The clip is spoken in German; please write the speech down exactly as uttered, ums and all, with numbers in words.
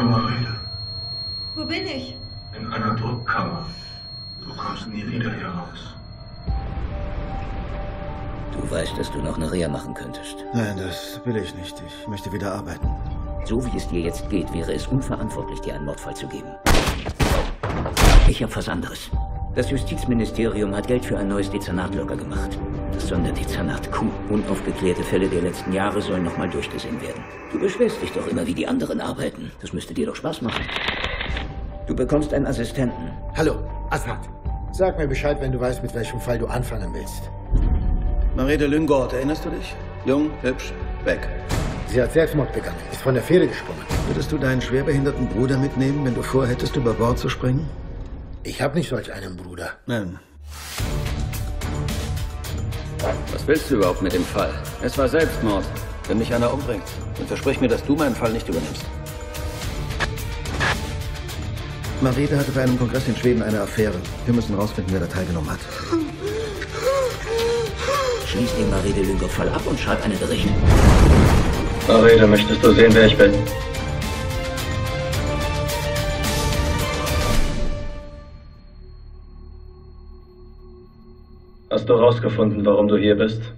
Eine Merete. Wo bin ich? In einer Druckkammer. Du kommst nie wieder hier raus. Du weißt, dass du noch eine Reha machen könntest. Nein, das will ich nicht. Ich möchte wieder arbeiten. So wie es dir jetzt geht, wäre es unverantwortlich, dir einen Mordfall zu geben. Ich habe was anderes. Das Justizministerium hat Geld für ein neues Dezernat locker gemacht. Das Sonderdezernat Q. Unaufgeklärte Fälle der letzten Jahre sollen nochmal durchgesehen werden. Du beschwerst dich doch immer, wie die anderen arbeiten. Das müsste dir doch Spaß machen. Du bekommst einen Assistenten. Hallo, Asad. Sag mir Bescheid, wenn du weißt, mit welchem Fall du anfangen willst. Merete Lynggaard, erinnerst du dich? Jung, hübsch, weg. Sie hat Selbstmord begangen, ist von der Fähre gesprungen. Würdest du deinen schwerbehinderten Bruder mitnehmen, wenn du vorhättest, über Bord zu springen? Ich habe nicht solch einen Bruder. Nein. Was willst du überhaupt mit dem Fall? Es war Selbstmord. Wenn mich einer umbringt, dann versprich mir, dass du meinen Fall nicht übernimmst. Merete hatte bei einem Kongress in Schweden eine Affäre. Wir müssen rausfinden, wer da teilgenommen hat. Schließ den Merete Lynggaard-Fall ab und schreib einen Bericht. Merete, möchtest du sehen, wer ich bin? Hast du rausgefunden, warum du hier bist?